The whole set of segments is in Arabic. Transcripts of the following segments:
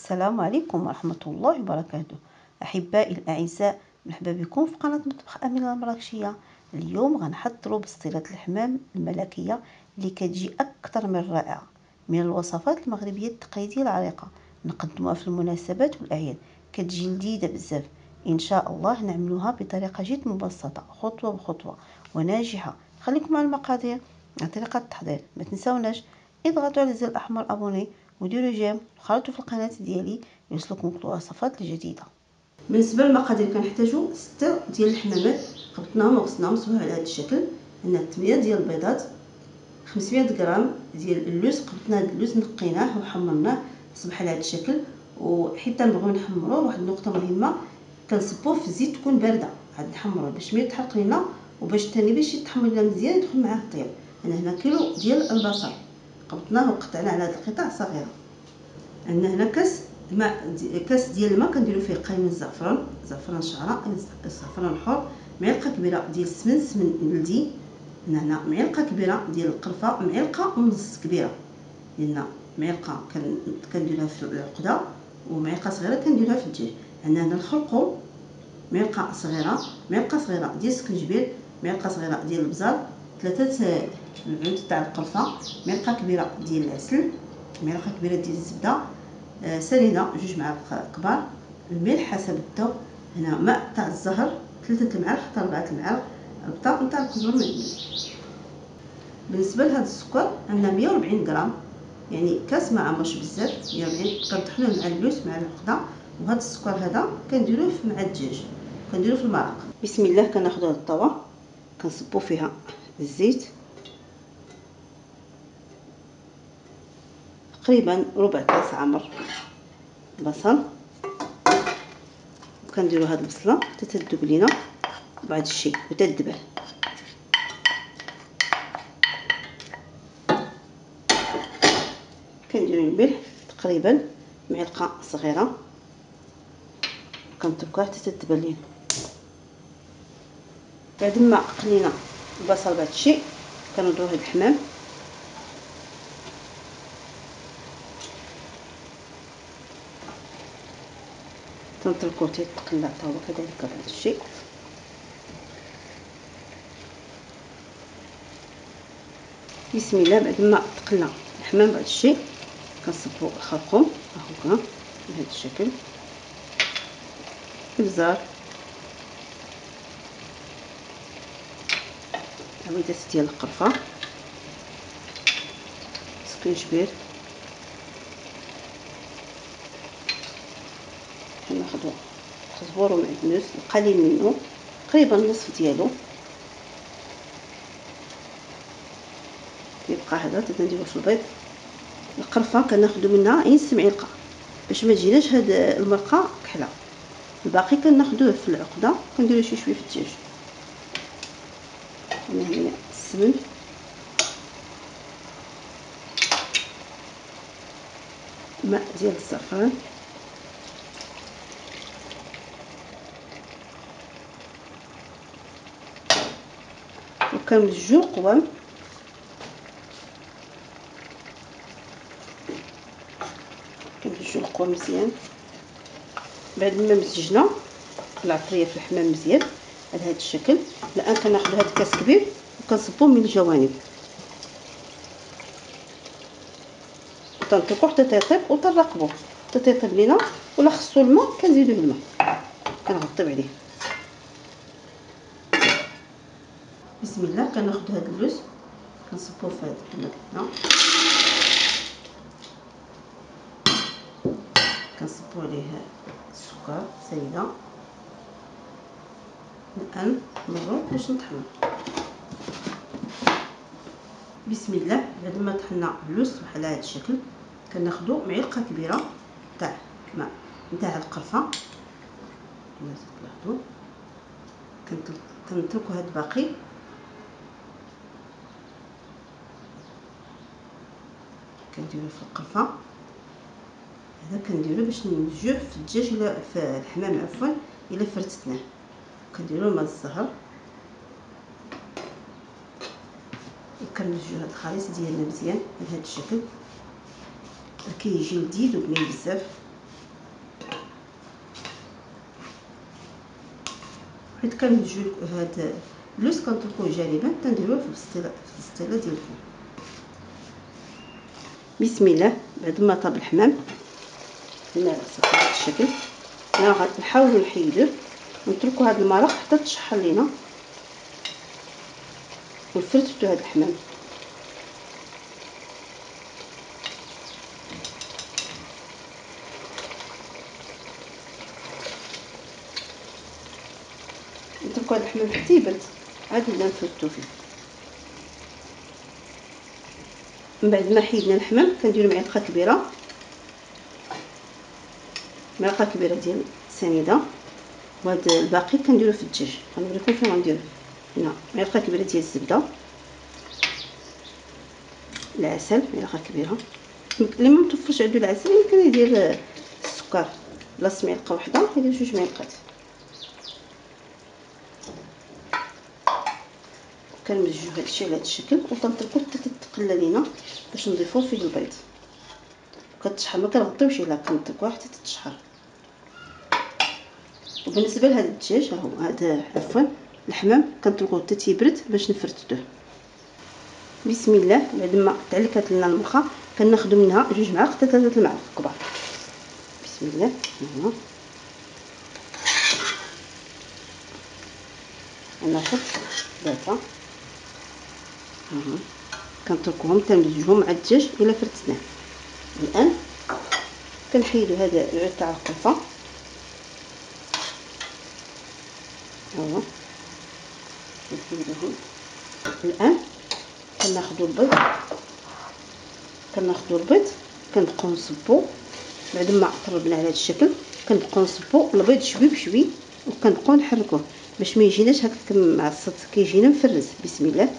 السلام عليكم ورحمة الله وبركاته. أحبائي الأعزاء، مرحبا بكم في قناة مطبخ آمينة المراكشية. اليوم غنحضروا بسطيلة الحمام الملكية اللي كتجي أكثر من رائعة، من الوصفات المغربية التقليدية العريقة، نقدموها في المناسبات والأعياد، كتجي لذيذة بزاف. إن شاء الله نعملوها بطريقة جد مبسطة خطوة بخطوة وناجحة. خليكم على المقادير عن طريقة التحضير. ما تنساوناش اضغطوا على الزر الأحمر أبوني وديروا جيم وخلطوا في القناة ديالي يوصلكم كل الوصفات الجديدة. بالنسبة للمقادير كنحتاجو 6 ديال الحمامات، خبطناهم وغسلناهم صبوها على هذا الشكل. عندنا 8 ديال البيضات، 500 غرام ديال اللوز، خبطنا هذا اللوز نقيناه وحمرناه صبح على هذا الشكل. وحيت نبغيو نحمروه، واحد النقطة مهمة، كنصبوه في الزيت تكون باردة عاد نحمروه باش ما يتحرق لينا وباش ثاني باش يتحمر لنا مزيان يدخل معاه الطياب. انا هنا كيلو ديال البصل قبطناه وقطعناه على هاد القطع صغيره. عندنا هنا كاس ديال الماء كنديرو فيه قيمه الزعفران، زعفران شعره، الزعفران الحر، معلقه كبيره ديال السمن، سمن بلدي. هنا معلقه كبيره ديال القرفه، معلقه ونص كبيره ديالنا، معلقه كنديرها في العقده ومعلقه صغيره كنديرها في الدجاج. عندنا هنا الخرقوم معلقه صغيره، معلقه صغيره ديال السكنجبير، معلقه صغيره ديال البزار، 3 معالق تاع القرفه، معلقه كبيره ديال العسل، معلقه كبيره ديال الزبده سنيده، 2 معالق كبار، الملح حسب الذوق. هنا ماء تاع الزهر 3 المعالق حتى 4 المعالق، البطاطا تاع القزبر ملح. بالنسبه لهذا السكر عندنا 140 غرام، يعني كاس ما عمرش بزاف، 140 كنطحنوه مع اللوز مع العقده. وهذا السكر هذا كنديروه مع الدجاج، كنديروه في المرق. بسم الله كناخذوا هذه الطاوه كنصبوا فيها الزيت تقريبا 4 كاس عمر بصل، وكنديروا هاد البصله حتى تذوب لينا بعض الشيء وتذبل. كنديروا الملح تقريبا معلقه صغيره، كنطبقها حتى تذبل لينا. بعد ما قلينا البصل بهذا الشيء كنوضعوا هاد الحمام، تنتركوه تيتقلى حتى هو كذلك بهذا الشيء. بسم الله. بعد ما تقلى الحمام بهذا الشيء كنصبوا الخرقوم هاهو بهذا الشكل، البزار، عويدات ديال القرفه، سكنجبير. كناخذوا خزبور ومعدنوس القليل منه تقريبا نصف ديالو يبقى هذا، تنديروه في البيض. القرفه كناخذوا منها 1 معلقه باش ما تجيناش هاد المرقه كحله، الباقي كناخذوه في العقده كنديروه شي شويه في الدجاج. هنا السمن، ماء ديال الزعفران، وكنمزجو القوام. كنمزجو القوام مزيان. بعد ما مزجنا العطريه في الحمام مزيان على هذا الشكل. الان كناخذ هذا الكاس كبير وكنصبوه من الجوانب، كنطلقوه حتى تيطيب وتنراقبوه حتى تيطيب لينا. ولا خصو الماء كنزيدوه الماء، كنغطيو عليه. بسم الله. كناخذ هذا اللوز كنصبوه في هذا الماء، كنصبوا عليه السكر سيده. الان نضرب باش نطحن. بسم الله. بعد ما طحنا اللوز بحال هذا الشكل كناخذوا معلقه كبيره تاع الماء تاع القرفه، كما تلاحظوا كنتركوا هذا الباقي. كنديروا في القرفه هذا كنديروا باش نمزجوه في الدجاج ولا في الحمام عفوا الا فرتتناه. كنديروا ماء الزهر وكنمزجو هاد الخليط ديالنا مزيان بهذا الشكل، كيجي لذيذ وبنين بزاف. حيت كنهجو هاد اللوز كنطلقوه جانبا تنديروه في البسطيله ديال الفوق. بسم الله. بعد ما طاب الحمام الماء صافي بهذا الشكل، انا غنحاولوا نحيدوه ونتركوا هاد المرق حتى تشحر لينا. وفرتو هاد الحمام نتركوا هاد الحمام حتى يبرد، عاد نبدا نفرتو فيه. من بعد ما حيدنا الحمام كنديروا معلقه كبيره، معلقه كبيره ديال السنيده، وهاد الباقي كنديروه في الدجاج. غنوريكم كيف غنديروه. هنا معلقه كبيره ديال الزبده، العسل معلقه كبيره، اللي ما متوفرش عنده العسل يمكن يدير السكر، بلاص معلقه وحده يدير جوج معلقات. كنمزجو هادشي على هاد الشكل وكنتركو حتى تتقلى لينا باش نضيفو فيه البيض. كتشحر ما كنغطيوش عليها، كنتركوها حتى تتشحر. وبالنسبه لهاد الدجاج ها هو هذا عفوا الحمام كنتركوه حتى تيبرد باش نفرتوه. بسم الله. بعد ما تعلكات لنا المخه كناخدو منها جوج معالق حتى 3 المعالق كبار. بسم الله. انا نحط ثلاثه كنتركوهم تنمزجوهم مع الدجاج الى فرتناه. الان كنحيدو هذا العود تاع القرفه، ها هو كنحيدوهم. الان كناخذوا البيض كنبقاو نصبو. بعد ما قربنا على هذا الشكل كنبقاو نصبو البيض شوي بشوي وكنبقاو نحركوه باش ما يجيناش هكاك معصط، كيجينا مفرز. بسم الله.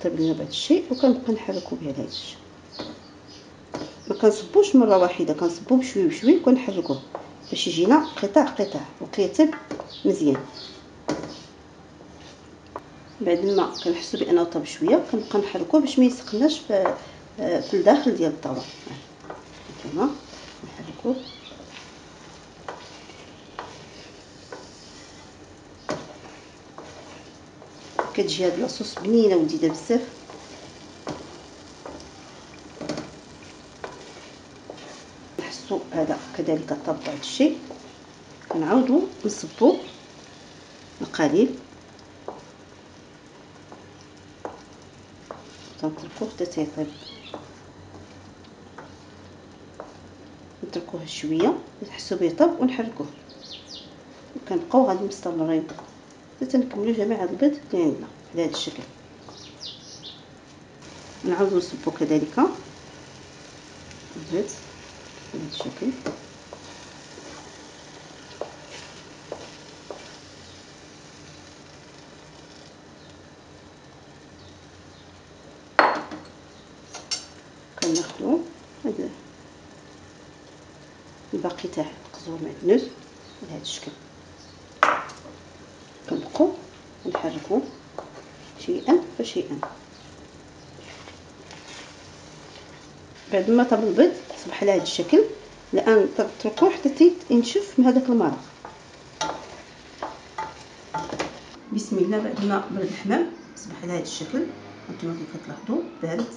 يطيب لنا بهذا الشيء وكنبقى نحركو بهذا الشيء، ما كنصبوش مره واحده، كنصبوه بشوي بشوي وكنحركوه باش يجينا قطع قطع وكيطيب مزيان. بعد ما كنحسوا بانه طاب شويه كنبقى نحركوه باش ما يسقناش في الداخل ديال الطاوله. تمام نحركوه. كتجي هاد لاصوص بنينه وديده بزاف. نحسو هذا كذلك طاب هاد الشيء، كنعاودو نصبو القليل تنتركوه حتى تيطيب. نتركوه شويه نحسو بيه طاب ونحركوه وكنبقاو غادي مستمرين حتى نكملوا جميع هاد البيض اللي عندنا على هاد الشكل. نعاودو نصبو كذلك البيض على هاد الشكل. كناخدو هاد الباقي تاع القزور معدنوس على هاد الشكل، كنبقاو نحركو شيئا فشيئا. بعد ما طاب البيض صبح على هذا الشكل. الان تتركوه حتى ينشف من هذاك المرق. بسم الله. بعد ما برد الحمام صبح على هذا الشكل، انتما كيف كتلاحظوا بارد.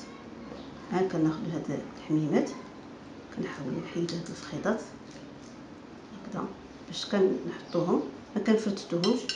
الان كناخذ هاد الحميمات كنحاول نحيد هاد الخيطات هكذا باش كنحطوهم، ما كنفرتوهمش.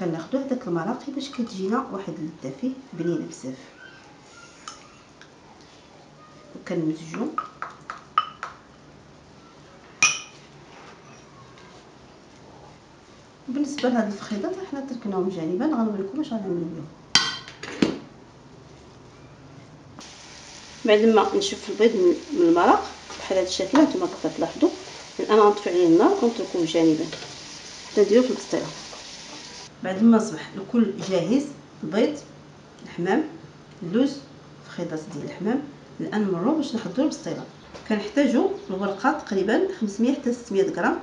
كناخذوا هذاك المراقي باش كتجينا واحد اللذه فيه بنينه بزاف، وكنمزجو بالنسبه لهاد الفخيضات حنا تركناهم جانبا، غنوريكم اش غنعملو بهم. بعد ما نشف البيض من المرق بحال هاد الشكل نتوما تقدروا تلاحظوا، الان غنطفي عليه النار ونتركوه جانبا حتى نديرو في القصيره. بعد ما اصبح الكل جاهز، البيض، الحمام، اللوز، الفخيضات ديال الحمام، الان نمروا باش نحضروا بالصيله. كنحتاجوا الورقه تقريبا 500 حتى 600 غرام،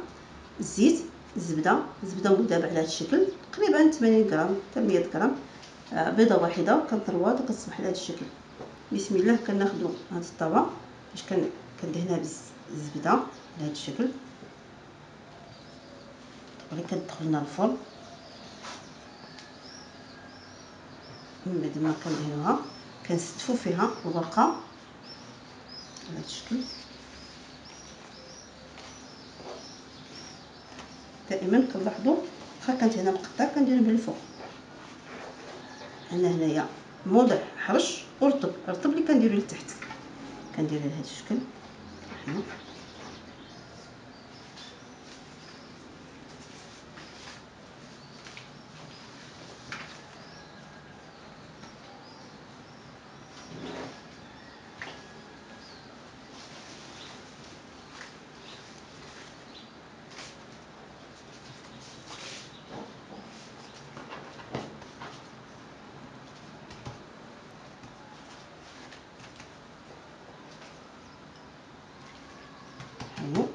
الزيت، الزبده، الزبده مذابه على هذا الشكل تقريبا 80 غرام حتى 100 غرام، بيضه واحده كنطروها كتصبح على هذا الشكل. بسم الله. كناخذوا هذا الطبق باش كندهنها بالزبده على هذا الشكل، ولا كتدخل لنا الفرن. من بعد ما كندهنوها كنستفوا فيها الورقه على هذا الشكل. دائما كنلاحظوا واخا كانت هنا مقطع كنديرو من الفوق، انا هنايا موضع حرش ورطب، الرطب اللي كنديرو لتحت كنديرو على هذا الشكل.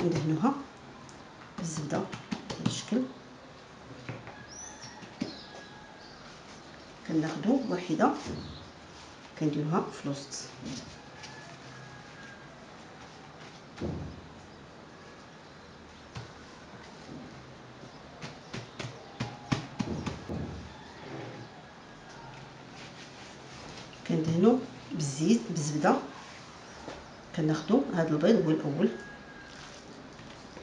ندهنوها بالزبده بهذا الشكل، كناخذوا واحده كنديروها في الوسط. كندهنوا بالزيت بالزبده، كناخذوا هذا البيض هو الاول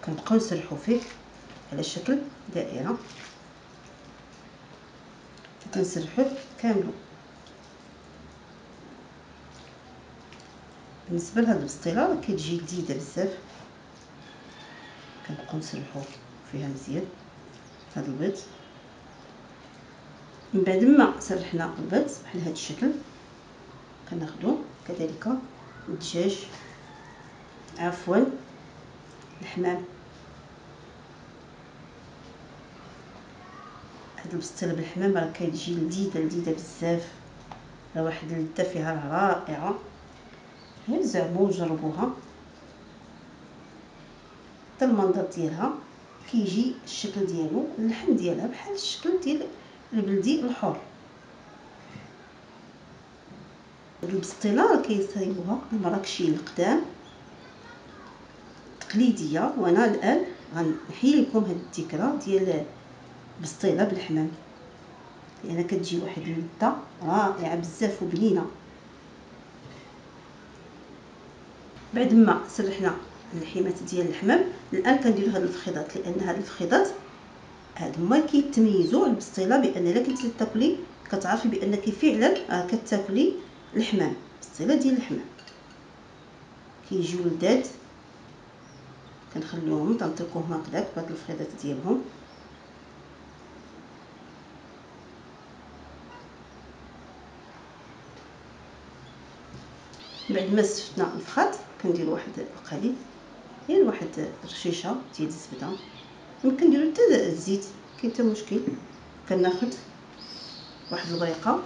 كنبقاو نسرحوا فيه على شكل دائره، كنسرحوه كامل. بالنسبه لهاد البسطيله كتجي جديده بزاف، كنبقاو نسرحوا فيها مزيان هاد البيض. من بعد ما سرحنا البيض بحال هاد الشكل كناخذو كذلك الدجاج، عفوا الحمام. هاد البسطيله بالحمام راه كتجي لذيذه لذيذه بزاف، راه واحد اللذه فيها رائعه، غير زعمو جربوها. حتى المنظر ديالها كيجي الشكل ديالو، اللحم ديالها بحال الشكل ديال البلدي الحر. هاد البسطيله راه كيصايبوها المراكشيين القدام تقليديه، وانا الان غنحيي لكم هاد الذكرى ديال البسطيله بالحمام، لان كتجي واحد اللذه رائعه بزاف وبنينه. بعد ما سرحنا اللحيمات ديال الحمام، الان كنديروا هاد الفخيضات، لان هاد الفخيضات هاد هما كيتميزوا على البسطيله، بان الا كنتي تاكلي كتعرفي بانك فعلا كتاكلي الحمام. البسطيله ديال الحمام كيجيو لذات، كنخليوهم تنطيقوهم هكذاك بهاد الفخيضات ديالهم. بعد ما سفتنا الفخاط كنديروا واحد القليل ديال واحد الرشيشه ديال الزبده، يمكن نديروا حتى الزيت كاين حتى مشكل. كناخذ واحد البريقه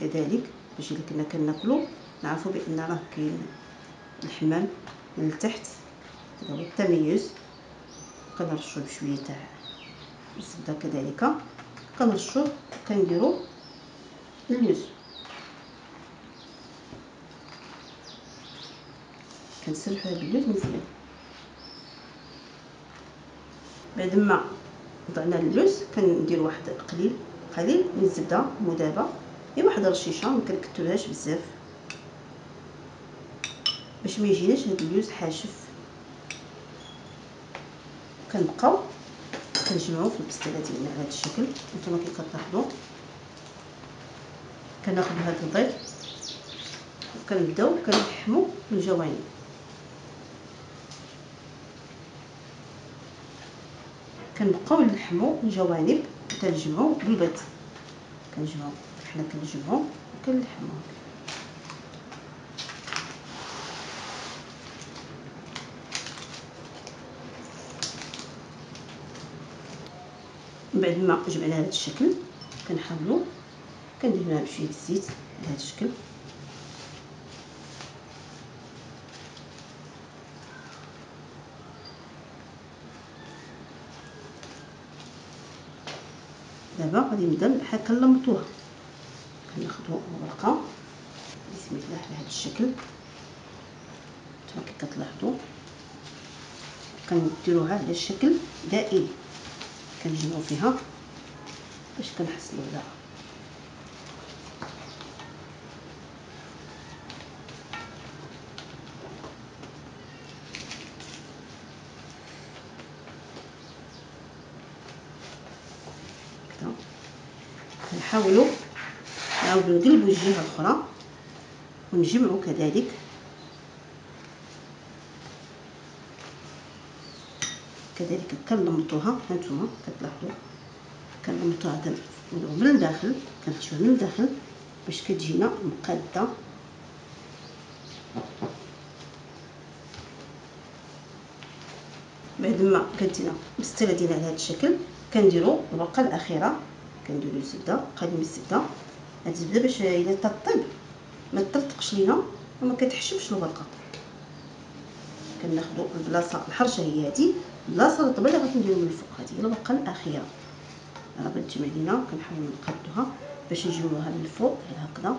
كذلك باش اللي كنا كناكلو نعرفوا بان راه كاين الحمام من التحت، هذا هو التميز. كنرشوا بشويه تاع الزبده كذلك، كنرشوا كنديروا اللوز، كنسرحوا هذا اللوز مزيان. بعد ما وضعنا اللوز كندير واحد قليل من الزبده مذابه، هي واحد الرشيشه ما كنكثرهاش بزاف باش ما يجيناش هاد اللوز حاشف. كنبقاو كنجمعو في البسطيله ديالنا على هاد الشكل، نتوما كي كتلاحظوا. كناخذ هاد الضيف وكنبداو كنلحمو الجوانب. كنبقاو نلحمو الجوانب حتى نجمعو البيض، حنا كنجمعو وكنلحمو. من بعد ما جمعنا هذا الشكل كنحاولو كندير لها بشويه الزيت بهذا الشكل، دابا غادي نبدا بحال كنلمطوها، كناخدو ورقه بسم الله على هذا الشكل حتى كي كتلاحظوا كنديروها على الشكل دائري، كنجمعو فيها باش كنحصلو على هكذا. كنحاولو نعاودو نقلبو الجهه الاخرى ونجمعو كذلك كنلمطوها. هانتوما كتلاحظوا كنلمطوها من الداخل، كنحشوها من الداخل باش كتجينا مقاده. بعد ما كدينا مستله ديالها على هذا الشكل كنديروا الورقه الاخيره، كنديروا الزبده، قليل الزبده، هاد الزبده باش الا تطيب ما تطرطقش لينا وما كتحشمش الورقه. كناخذوا البلاصه الحرشه هي هذه البلاصه الرطبه اللي غنديروا من الفوق، هذه هي الورقه الاخيره راه بتجمع لينا، كنحاول نقادوها باش نجيوها من الفوق هكذا.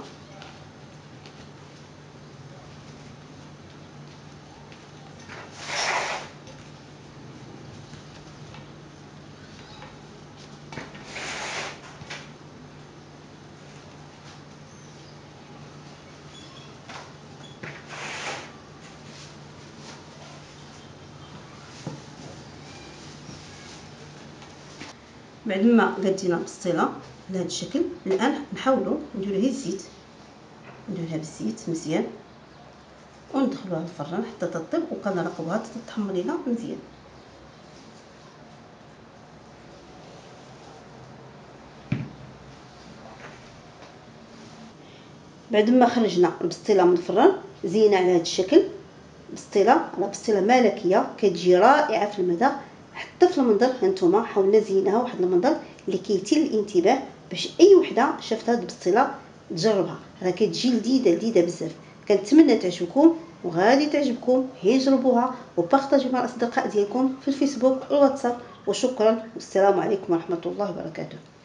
بعد ما قدينا بالصله بهذا الشكل الان نحاولوا نديرو لها الزيت، نديروها بالزيت مزيان وندخلوها الفران حتى تطيب، وكنراقبوها حتى تتحمر لينا مزيان. بعد ما خرجنا البسطيله من الفران زينا على هذا الشكل، بسطيله ملكيه كتجي رائعه في المذاق حتى في المنظر. هانتوما حاولنا زيناها واحد المنظر اللي كيثير الانتباه باش اي وحده شافت هاد البسطيله تجربها، راه كتجي لذيذه بزاف. كنتمنى تعجبكم وغادي تعجبكم، هي جربوها وبارطاجيوها مع الاصدقاء ديالكم في الفيسبوك والواتساب، وشكرا والسلام عليكم ورحمه الله وبركاته.